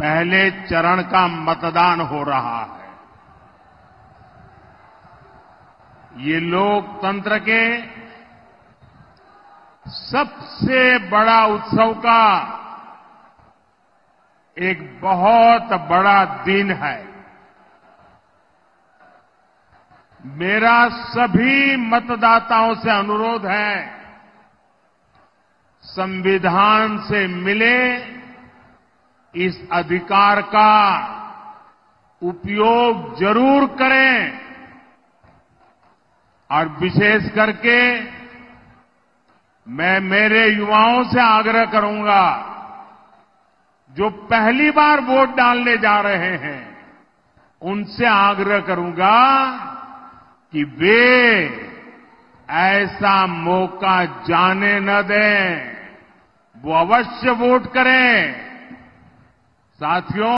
पहले चरण का मतदान हो रहा है। ये लोकतंत्र के सबसे बड़ा उत्सव का एक बहुत बड़ा दिन है। मेरा सभी मतदाताओं से अनुरोध है, संविधान से मिले इस अधिकार का उपयोग जरूर करें और विशेष करके मैं मेरे युवाओं से आग्रह करूंगा जो पहली बार वोट डालने जा रहे हैं, उनसे आग्रह करूंगा कि वे ऐसा मौका जाने न दें, वो अवश्य वोट करें। साथियों